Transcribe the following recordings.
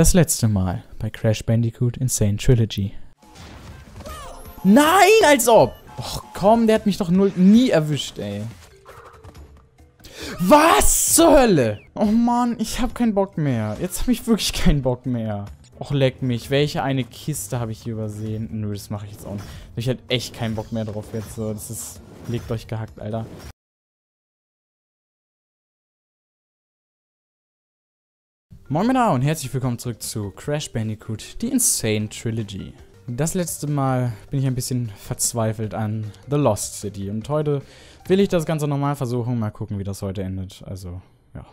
Das letzte Mal bei Crash Bandicoot N. Sane Trilogy. Nein, als ob! Och komm, der hat mich doch nie erwischt, ey. Was zur Hölle? Oh Mann, ich hab keinen Bock mehr. Jetzt hab ich wirklich keinen Bock mehr. Och, leck mich. Welche eine Kiste habe ich hier übersehen? Nö, das mache ich jetzt auch nicht. Ich hätte echt keinen Bock mehr drauf jetzt. So, das ist... Legt euch gehackt, Alter. Moin Männer und herzlich willkommen zurück zu Crash Bandicoot, die N. Sane Trilogy. Das letzte Mal bin ich ein bisschen verzweifelt an The Lost City und heute will ich das Ganze nochmal versuchen. Mal gucken, wie das heute endet. Also, ja.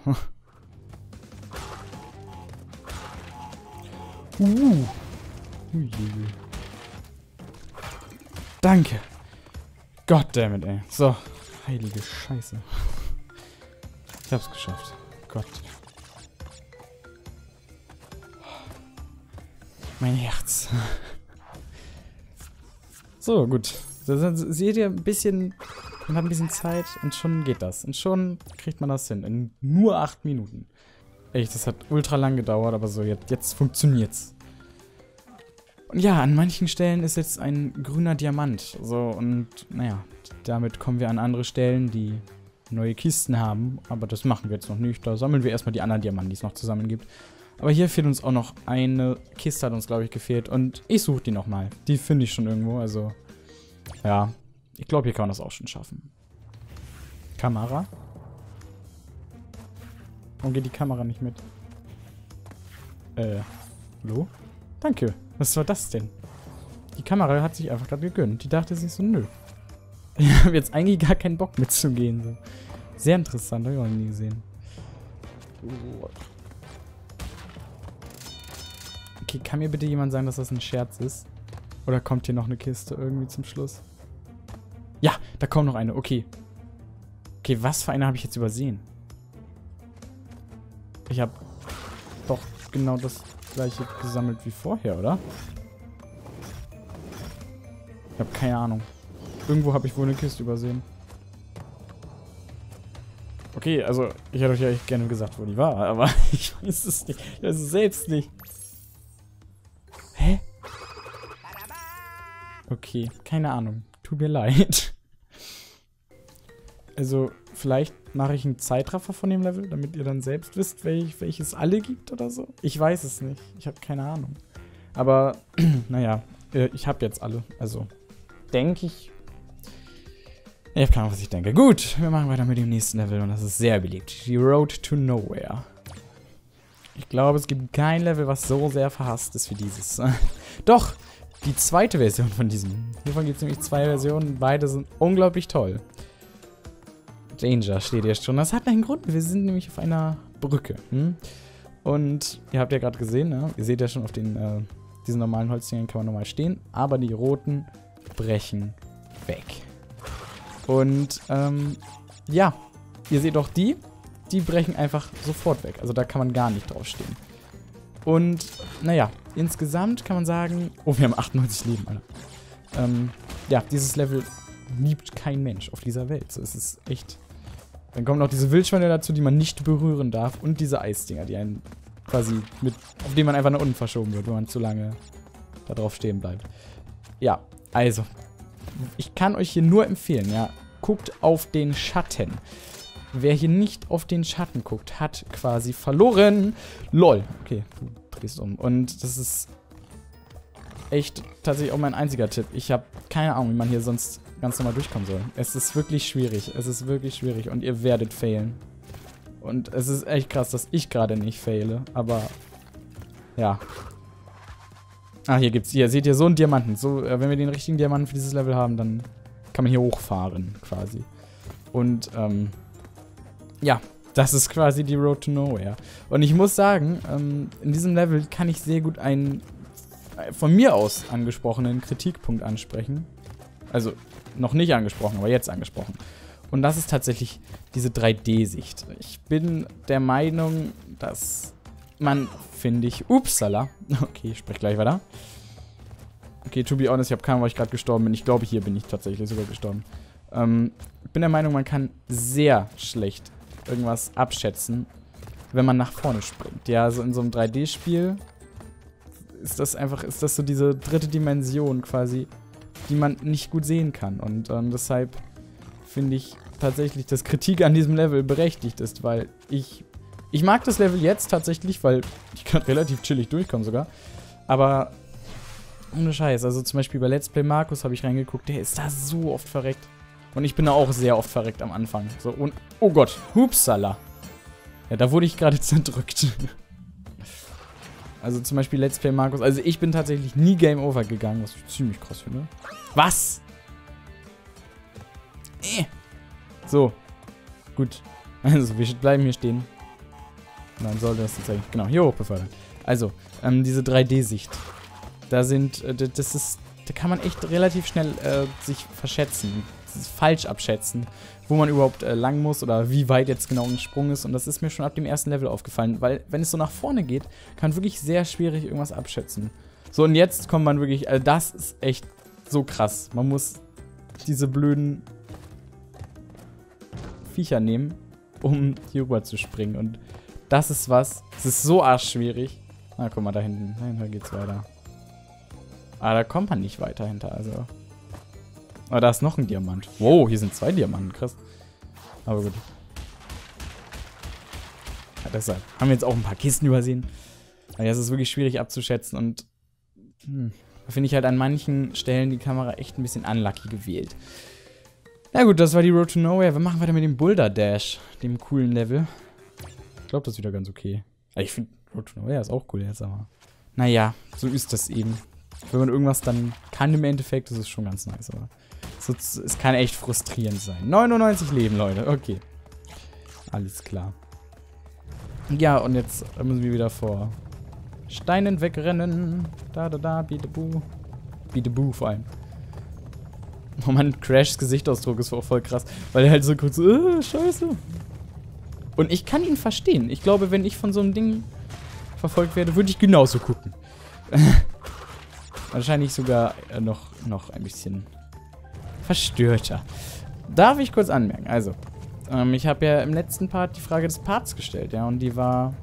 Danke. Goddammit, ey. So. Heilige Scheiße. Ich hab's geschafft. Gott. Mein Herz. So, gut. Seht ihr ein bisschen, man hat ein bisschen Zeit und schon geht das. Und schon kriegt man das hin. In nur 8 Minuten. Echt, das hat ultra lang gedauert, aber so, jetzt funktioniert's. Und ja, an manchen Stellen ist jetzt ein grüner Diamant. So, und naja, damit kommen wir an andere Stellen, die neue Kisten haben. Aber das machen wir jetzt noch nicht. Da sammeln wir erstmal die anderen Diamanten, die es noch zusammen gibt. Aber hier fehlt uns auch noch eine Kiste, hat uns, glaube ich, gefehlt. Und ich suche die nochmal. Die finde ich schon irgendwo, also... Ja, ich glaube, hier kann man das auch schon schaffen. Kamera? Warum geht die Kamera nicht mit? Hallo? Danke. Was war das denn? Die Kamera hat sich einfach gerade gegönnt. Die dachte sich so, nö. Ich habe jetzt eigentlich gar keinen Bock mitzugehen. So. Sehr interessant, habe ich auch noch nie gesehen. Oh. Okay, kann mir bitte jemand sagen, dass das ein Scherz ist? Oder kommt hier noch eine Kiste irgendwie zum Schluss? Ja, da kommt noch eine, okay. Okay, was für eine habe ich jetzt übersehen? Ich habe doch genau das gleiche gesammelt wie vorher, oder? Ich habe keine Ahnung. Irgendwo habe ich wohl eine Kiste übersehen. Okay, also ich hätte euch ja echt gerne gesagt, wo die war, aber ich weiß es nicht. Ich weiß es selbst nicht. Okay, keine Ahnung. Tut mir leid. Also, vielleicht mache ich einen Zeitraffer von dem Level, damit ihr dann selbst wisst, welches alle gibt oder so. Ich weiß es nicht. Ich habe keine Ahnung. Aber, naja, ich habe jetzt alle. Also, denke ich... Ich habe keine Ahnung, was ich denke. Gut, wir machen weiter mit dem nächsten Level und das ist sehr beliebt. Die Road to Nowhere. Ich glaube, es gibt kein Level, was so sehr verhasst ist wie dieses. Doch! Die zweite Version von diesem. Hiervon gibt es nämlich 2 Versionen. Beide sind unglaublich toll. Danger steht hier schon. Das hat einen Grund. Wir sind nämlich auf einer Brücke. Hm? Und ihr habt ja gerade gesehen, ne? Ihr seht ja schon, auf den, diesen normalen Holzdingern kann man normal stehen. Aber die roten brechen weg. Und ja, ihr seht auch die brechen einfach sofort weg. Also da kann man gar nicht drauf stehen. Und naja, insgesamt kann man sagen... Oh, wir haben 98 Leben, Alter. Ja, dieses Level liebt kein Mensch auf dieser Welt. So, es ist echt... Dann kommen noch diese Wildschweine dazu, die man nicht berühren darf. Und diese Eisdinger, die einen quasi mit... Auf denen man einfach nach unten verschoben wird, wenn man zu lange da drauf stehen bleibt. Ja, also. Ich kann euch hier nur empfehlen, ja. Guckt auf den Schatten. Wer hier nicht auf den Schatten guckt, hat quasi verloren. LOL. Okay, du drehst um. Und das ist echt tatsächlich auch mein einziger Tipp. Ich habe keine Ahnung, wie man hier sonst ganz normal durchkommen soll. Es ist wirklich schwierig. Es ist wirklich schwierig. Und ihr werdet failen. Und es ist echt krass, dass ich gerade nicht faile. Aber, ja. Ah, hier gibt's... Hier seht ihr so einen Diamanten. So, wenn wir den richtigen Diamanten für dieses Level haben, dann kann man hier hochfahren, quasi. Und, ja, das ist quasi die Road to Nowhere. Und ich muss sagen, in diesem Level kann ich sehr gut einen von mir aus angesprochenen Kritikpunkt ansprechen. Also, noch nicht angesprochen, aber jetzt angesprochen. Und das ist tatsächlich diese 3D-Sicht. Ich bin der Meinung, dass man, finde ich, upsala. Okay, ich spreche gleich weiter. Okay, to be honest, ich habe keine Ahnung, wo ich gerade gestorben bin. Ich glaube, hier bin ich tatsächlich sogar gestorben. Ich bin der Meinung, man kann sehr schlecht irgendwas abschätzen, wenn man nach vorne springt. Ja, also in so einem 3D-Spiel ist das so diese dritte Dimension quasi, die man nicht gut sehen kann. Und deshalb finde ich tatsächlich, dass Kritik an diesem Level berechtigt ist, weil ich mag das Level jetzt tatsächlich, weil ich kann relativ chillig durchkommen sogar. Aber ohne Scheiß, also zum Beispiel bei Let's Play Markus habe ich reingeguckt, der ist da so oft verreckt. Und ich bin da auch sehr oft verreckt am Anfang. So, und oh Gott, hupsala. Ja, da wurde ich gerade zerdrückt. Also zum Beispiel Let's Play Markus. Also ich bin tatsächlich nie Game Over gegangen, was ich ziemlich krass finde. Was? So. Gut. Also wir bleiben hier stehen. Dann sollte das jetzt eigentlich genau hier hoch befördern. Also, diese 3D-Sicht. Da sind, das ist, da kann man echt relativ schnell sich verschätzen, falsch abschätzen, wo man überhaupt lang muss oder wie weit jetzt genau ein Sprung ist. Und das ist mir schon ab dem ersten Level aufgefallen, weil wenn es so nach vorne geht, kann man wirklich sehr schwierig irgendwas abschätzen. So, und jetzt kommt man wirklich, also das ist echt so krass. Man muss diese blöden Viecher nehmen, um hier rüber zu springen. Und das ist was, es ist so arschschwierig. Na, guck mal, da hinten, dahinter geht's weiter. Ah, da kommt man nicht weiter hinter, also. Oh, da ist noch ein Diamant. Wow, hier sind 2 Diamanten, krass. Aber gut. Ja, deshalb haben wir jetzt auch ein paar Kisten übersehen. Aber das ist wirklich schwierig abzuschätzen und da finde ich halt an manchen Stellen die Kamera echt ein bisschen unlucky gewählt. Na gut, das war die Road to Nowhere. Wir machen weiter mit dem Boulder Dash, dem coolen Level. Ich glaube, das ist wieder ganz okay. Aber ich finde Road to Nowhere ist auch cool jetzt, aber naja, so ist das eben. Wenn man irgendwas dann kann im Endeffekt, das ist schon ganz nice, aber es kann echt frustrierend sein. 99 Leben, Leute, okay. Alles klar. Ja, und jetzt müssen wir wieder vor Steinen wegrennen. Da, bitte buh. Bitte buh vor allem. Oh Mann, Crashs Gesichtsausdruck ist auch voll krass, weil er halt so kurz so, scheiße. Und ich kann ihn verstehen. Ich glaube, wenn ich von so einem Ding verfolgt werde, würde ich genauso gucken. Wahrscheinlich sogar noch ein bisschen verstörter. Darf ich kurz anmerken? Also, ich habe ja im letzten Part die Frage des Parts gestellt, ja, und die war,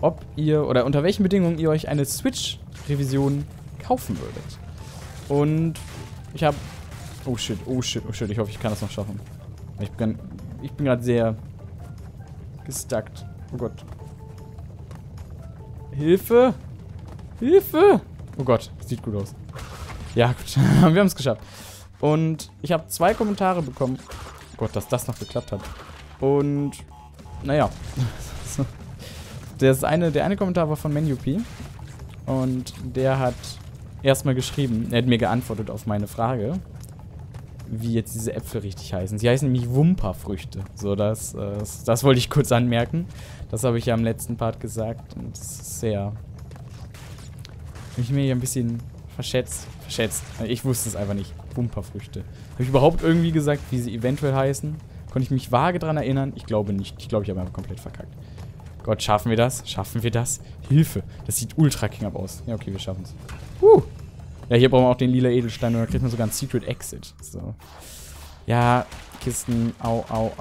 ob ihr oder unter welchen Bedingungen ihr euch eine Switch-Revision kaufen würdet. Und ich habe, oh shit, ich hoffe, ich kann das noch schaffen. Ich bin gerade sehr gestuckt. Oh Gott. Hilfe! Hilfe! Oh Gott, sieht gut aus. Ja, gut, wir haben es geschafft. Und ich habe 2 Kommentare bekommen. Oh Gott, dass das noch geklappt hat. Und, naja. Der eine Kommentar war von MenuP. Und der hat erstmal geschrieben, er hat mir geantwortet auf meine Frage, wie jetzt diese Äpfel richtig heißen. Sie heißen nämlich Wumperfrüchte. So, das wollte ich kurz anmerken. Das habe ich ja im letzten Part gesagt. Und das ist sehr... Ich bin mir hier ein bisschen verschätzt. Ich wusste es einfach nicht. Wumperfrüchte. Habe ich überhaupt irgendwie gesagt, wie sie eventuell heißen? Konnte ich mich vage dran erinnern? Ich glaube nicht. Ich glaube, ich habe einfach komplett verkackt. Gott, schaffen wir das? Schaffen wir das? Hilfe! Das sieht ultra king-up aus. Ja, okay, wir schaffen es. Ja, hier brauchen wir auch den lila Edelstein und dann kriegt man sogar einen Secret Exit. So. Ja, Kisten. Au.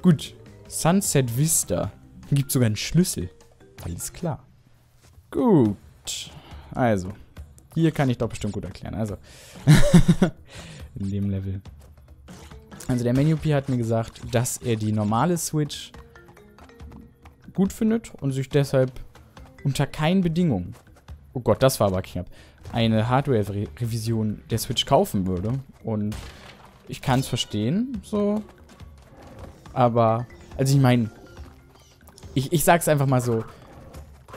Gut. Sunset Vista. Gibt sogar einen Schlüssel. Alles klar. Gut. Also. Hier kann ich doch bestimmt gut erklären. Also. In dem Level. Also der MenuP hat mir gesagt, dass er die normale Switch gut findet und sich deshalb unter keinen Bedingungen, oh Gott, das war aber knapp, eine Hardware-Revision der Switch kaufen würde. Und ich kann es verstehen, so. Aber, also ich meine... Ich sag's einfach mal so,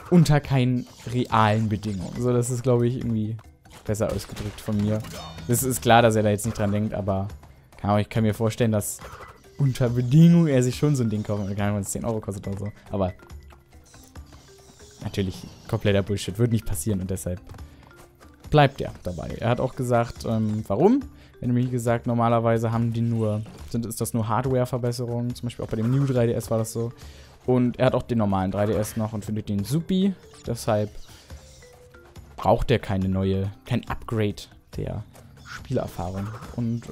unter keinen realen Bedingungen. So, das ist, glaube ich, irgendwie besser ausgedrückt von mir. Es ist klar, dass er da jetzt nicht dran denkt, aber ich kann mir vorstellen, dass unter Bedingungen er sich schon so ein Ding kaufen kann, wenn es 10 Euro kostet oder so. Aber natürlich kompletter Bullshit, wird nicht passieren und deshalb bleibt er dabei. Er hat auch gesagt, warum? Er hat nämlich gesagt, normalerweise haben die nur, ist das nur Hardware-Verbesserungen, zum Beispiel auch bei dem New 3DS war das so. Und er hat auch den normalen 3DS noch und findet den supi. Deshalb braucht er kein Upgrade der Spielerfahrung. Und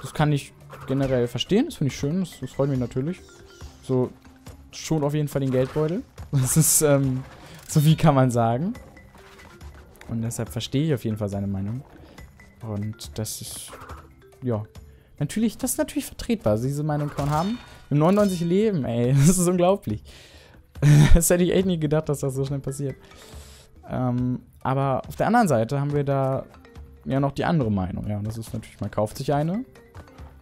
das kann ich generell verstehen. Das finde ich schön. Das freut mich natürlich. So, schon auf jeden Fall den Geldbeutel. Das ist, so viel kann man sagen. Und deshalb verstehe ich auf jeden Fall seine Meinung. Und das ist, ja, natürlich, das ist natürlich vertretbar. Also diese Meinung kann man haben. Im 99 Leben, ey, das ist unglaublich. Das hätte ich echt nie gedacht, dass das so schnell passiert. Aber auf der anderen Seite haben wir da ja noch die andere Meinung. Ja, und das ist natürlich, man kauft sich eine.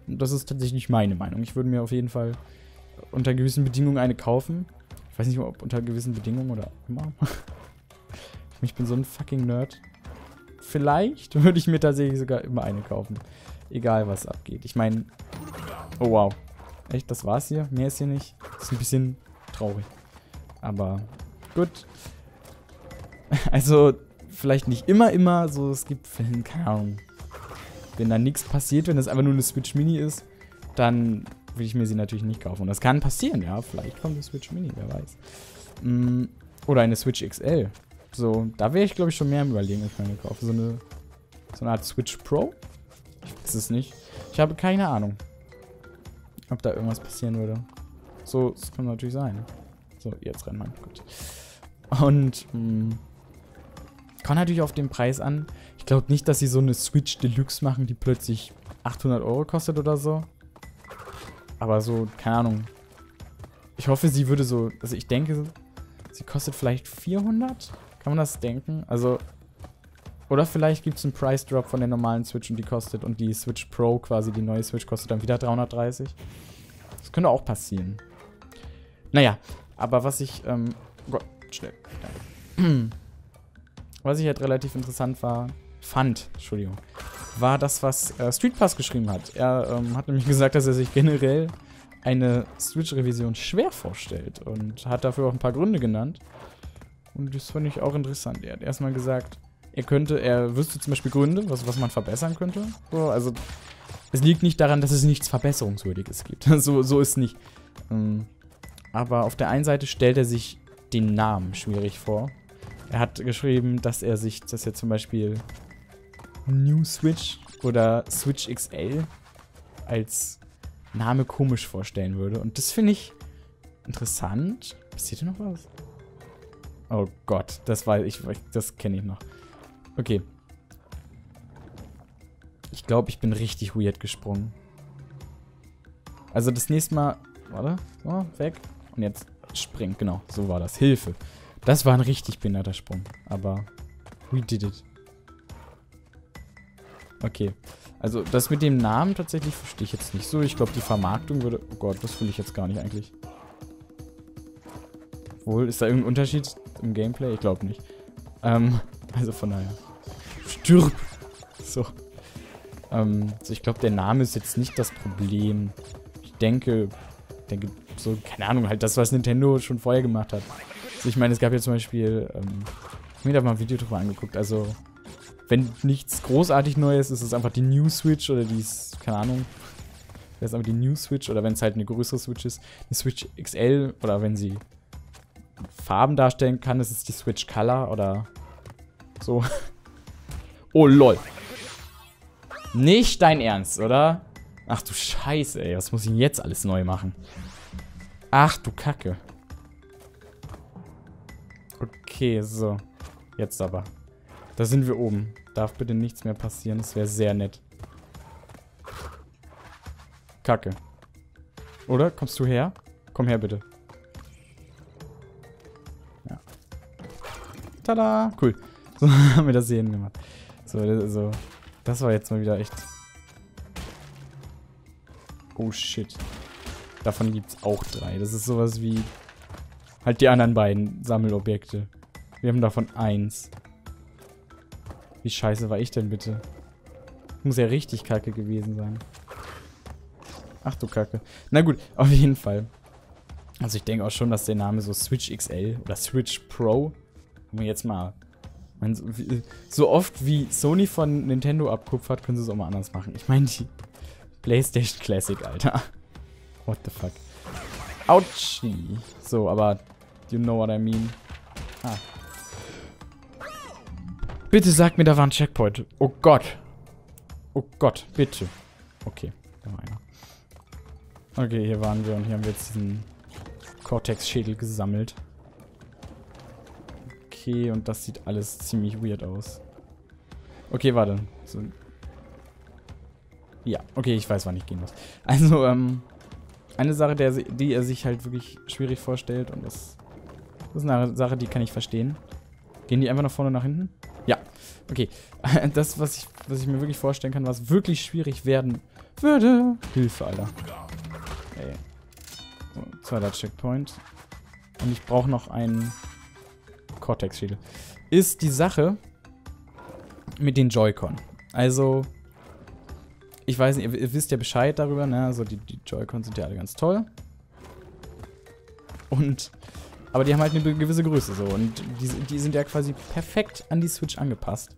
Und das ist tatsächlich nicht meine Meinung. Ich würde mir auf jeden Fall unter gewissen Bedingungen eine kaufen. Ich weiß nicht, ob unter gewissen Bedingungen oder immer. Ich bin so ein fucking Nerd. Vielleicht würde ich mir tatsächlich sogar immer eine kaufen. Egal, was abgeht. Ich meine... Oh, wow. Echt, das war's hier? Mehr ist hier nicht. Das ist ein bisschen traurig. Aber gut. Also, vielleicht nicht immer. So, es gibt Fälle, keine Ahnung. Wenn da nichts passiert, wenn das einfach nur eine Switch Mini ist, dann würde ich mir sie natürlich nicht kaufen. Und das kann passieren, ja. Vielleicht kommt eine Switch Mini, wer weiß. Oder eine Switch XL. So, da wäre ich, glaube ich, schon mehr im Überlegen, wenn ich meine kaufe. So eine Art Switch Pro? Ich weiß es nicht. Ich habe keine Ahnung, ob da irgendwas passieren würde. So, das kann natürlich sein. So, jetzt rennen wir. Gut. Und, kommt natürlich auf den Preis an. Ich glaube nicht, dass sie so eine Switch Deluxe machen, die plötzlich 800 € kostet oder so. Aber so, keine Ahnung. Ich hoffe, sie würde so, also ich denke, sie kostet vielleicht 400? Kann man das denken? Also, oder vielleicht gibt es einen Price Drop von der normalen Switch und die kostet, und die Switch Pro quasi, die neue Switch, kostet dann wieder 330. Das könnte auch passieren. Naja, aber was ich, oh Gott, schnell. Was ich halt relativ interessant fand, war das, was StreetPass geschrieben hat. Er hat nämlich gesagt, dass er sich generell eine Switch-Revision schwer vorstellt und hat dafür auch ein paar Gründe genannt. Und das fand ich auch interessant. Er hat erstmal gesagt, er wüsste zum Beispiel Gründe, was man verbessern könnte. So, also, es liegt nicht daran, dass es nichts Verbesserungswürdiges gibt. So ist es nicht. Aber auf der einen Seite stellt er sich den Namen schwierig vor. Er hat geschrieben, dass er zum Beispiel New Switch oder Switch XL als Name komisch vorstellen würde. Und das finde ich interessant. Passiert hier noch was? Oh Gott, das weiß ich, das kenne ich noch. Okay. Ich glaube, ich bin richtig weird gesprungen. Also das nächste Mal... Warte, so, weg. Und jetzt springt, genau, so war das. Hilfe. Das war ein richtig behinderter Sprung, aber we did it. Okay, also das mit dem Namen tatsächlich verstehe ich jetzt nicht so. Ich glaube, die Vermarktung würde... Oh Gott, das will ich jetzt gar nicht eigentlich. Obwohl, ist da irgendein Unterschied im Gameplay? Ich glaube nicht. Also von daher. Stirb! So. Also ich glaube, der Name ist jetzt nicht das Problem. Ich denke so, keine Ahnung, halt das, was Nintendo schon vorher gemacht hat. Ich meine, es gab ja zum Beispiel, ich habe mir da mal ein Video drüber angeguckt, also wenn nichts großartig Neues ist, ist es einfach die New Switch oder die, keine Ahnung, das ist einfach die New Switch, oder wenn es halt eine größere Switch ist, eine Switch XL, oder wenn sie Farben darstellen kann, ist es die Switch Color oder so. Oh lol. Nicht dein Ernst, oder? Ach du Scheiße, ey, was muss ich denn jetzt alles neu machen? Ach du Kacke. Okay, so. Jetzt aber. Da sind wir oben. Darf bitte nichts mehr passieren. Das wäre sehr nett. Kacke. Oder? Kommst du her? Komm her, bitte. Ja. Tada! Cool. So haben wir das hier hingemacht. So. Das war jetzt mal wieder echt... Oh, shit. Davon gibt es auch 3. Das ist sowas wie... Halt die anderen beiden Sammelobjekte. Wir haben davon 1. Wie scheiße war ich denn bitte? Muss ja richtig kacke gewesen sein. Ach du Kacke. Na gut, auf jeden Fall. Also ich denke auch schon, dass der Name so Switch XL oder Switch Pro... Wenn wir jetzt mal... So oft wie Sony von Nintendo abkupfert, können sie es auch mal anders machen. Ich meine die PlayStation Classic, Alter. What the fuck. Autschi. So, aber you know what I mean. Ah. Bitte sag mir, da war ein Checkpoint. Oh Gott. Oh Gott, bitte. Okay, da war einer. Okay, hier waren wir und hier haben wir jetzt diesen Cortex-Schädel gesammelt. Okay, und das sieht alles ziemlich weird aus. Okay, warte. So. Ja, okay, ich weiß, wann ich gehen muss. Also, eine Sache, die er sich halt wirklich schwierig vorstellt, und das ist eine Sache, die kann ich verstehen. Gehen die einfach nach vorne und nach hinten? Ja, okay. Das, was ich mir wirklich vorstellen kann, was wirklich schwierig werden würde. Hilfe, Alter. Okay. So, zweiter Checkpoint. Und ich brauche noch einen Cortex-Schädel. Ist die Sache mit den Joy-Con. Also, ich weiß nicht, ihr wisst ja Bescheid darüber, ne? Also, die Joy-Con sind ja alle ganz toll. Und, aber die haben halt eine gewisse Größe so. Und die sind ja quasi perfekt an die Switch angepasst.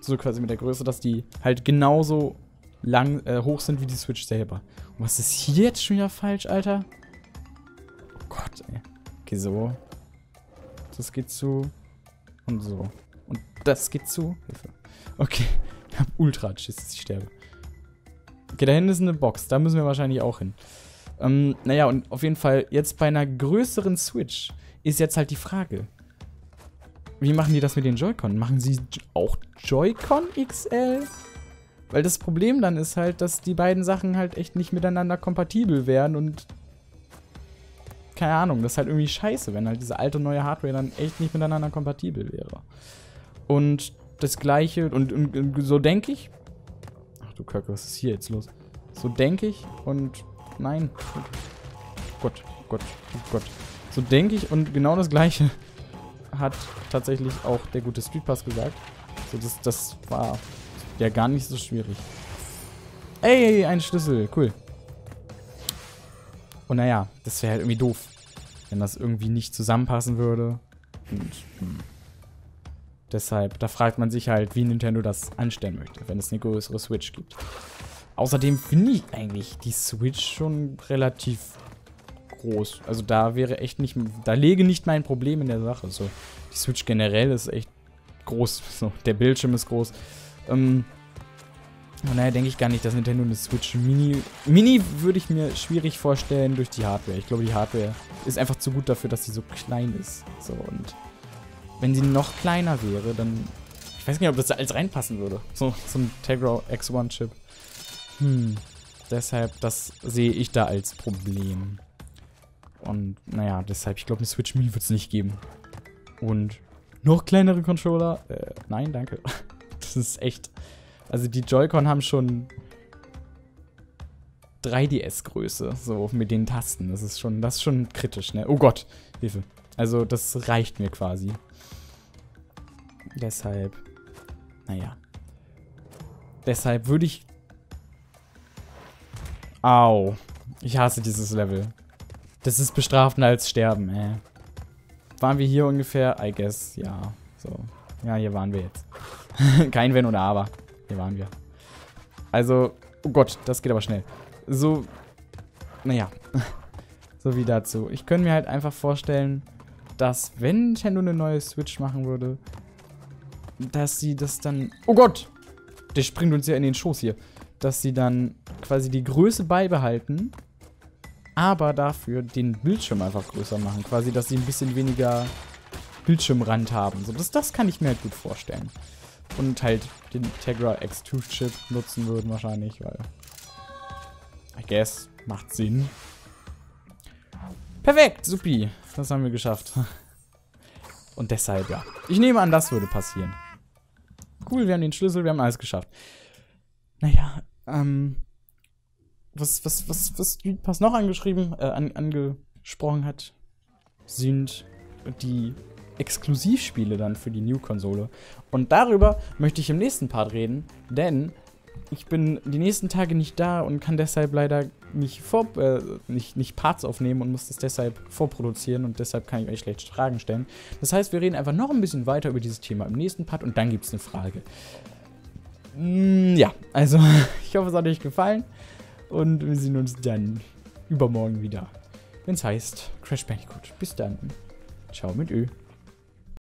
So quasi mit der Größe, dass die halt genauso lang hoch sind wie die Switch selber. Und was ist hier jetzt schon wieder falsch, Alter? Oh Gott, ey. Okay, so. Das geht zu. Und so. Und das geht zu. Hilfe. Okay. Ich hab ultra Schiss, dass ich sterbe. Okay, da hinten ist eine Box. Da müssen wir wahrscheinlich auch hin. Naja, und auf jeden Fall, jetzt bei einer größeren Switch ist jetzt halt die Frage. Wie machen die das mit den Joy-Con? Machen sie auch Joy-Con XL? Weil das Problem dann ist halt, dass die beiden Sachen halt echt nicht miteinander kompatibel wären und keine Ahnung, das ist halt irgendwie scheiße, wenn halt diese alte neue Hardware dann echt nicht miteinander kompatibel wäre. Und das gleiche, und so denke ich. Ach du Kacke, was ist hier jetzt los? So denke ich und nein. Gott, Gott, Gott. So denke ich und genau das gleiche hat tatsächlich auch der gute StreetPass gesagt. So, das war ja gar nicht so schwierig. Ey, ein Schlüssel, cool. Und naja, das wäre halt irgendwie doof, wenn das irgendwie nicht zusammenpassen würde. Und deshalb, da fragt man sich halt, wie Nintendo das anstellen möchte, wenn es eine größere Switch gibt. Außerdem finde ich eigentlich die Switch schon relativ groß. Also da wäre echt nicht, da läge nicht mein Problem in der Sache. So, die Switch generell ist echt groß. So, der Bildschirm ist groß. Von daher denke ich gar nicht, dass Nintendo eine Switch Mini würde ich mir schwierig vorstellen durch die Hardware. Ich glaube, die Hardware ist einfach zu gut dafür, dass sie so klein ist. So, und wenn sie noch kleiner wäre, dann, ich weiß nicht, ob das da alles reinpassen würde. So ein Tegra X1 Chip. Deshalb, das sehe ich da als Problem. Und, naja, deshalb, ich glaube, eine Switch Mini wird es nicht geben. Und noch kleinere Controller? Nein, danke. Das ist echt, also die Joy-Con haben schon 3DS-Größe, so mit den Tasten. Das ist schon kritisch, ne? Oh Gott, Hilfe. Also, das reicht mir quasi. Deshalb, naja. Deshalb würde ich. Au. Ich hasse dieses Level. Das ist bestrafen als sterben, ey. Waren wir hier ungefähr? I guess, ja. So. Ja, hier waren wir jetzt. Kein Wenn oder Aber. Hier waren wir. Also, oh Gott, das geht aber schnell. So, naja. So wie dazu. Ich könnte mir halt einfach vorstellen, dass, wenn Nintendo eine neue Switch machen würde, dass sie das dann. Oh Gott! Der springt uns ja in den Schoß hier. Dass sie dann quasi die Größe beibehalten, aber dafür den Bildschirm einfach größer machen. Quasi, dass sie ein bisschen weniger Bildschirmrand haben. So, das kann ich mir halt gut vorstellen. Und halt den Tegra X2-Chip nutzen würden wahrscheinlich, weil I guess, macht Sinn. Perfekt, supi. Das haben wir geschafft. Und deshalb, ja. Ich nehme an, das würde passieren. Cool, wir haben den Schlüssel, wir haben alles geschafft. Naja, was StreetPass noch angesprochen hat, sind die Exklusivspiele dann für die New-Konsole. Und darüber möchte ich im nächsten Part reden, denn ich bin die nächsten Tage nicht da und kann deshalb leider nicht Parts aufnehmen und muss das deshalb vorproduzieren und deshalb kann ich euch schlecht Fragen stellen. Das heißt, wir reden einfach noch ein bisschen weiter über dieses Thema im nächsten Part und dann gibt es eine Frage. Ja, also ich hoffe, es hat euch gefallen und wir sehen uns dann übermorgen wieder, wenn es heißt Crash Bandicoot. Bis dann. Ciao mit Ö.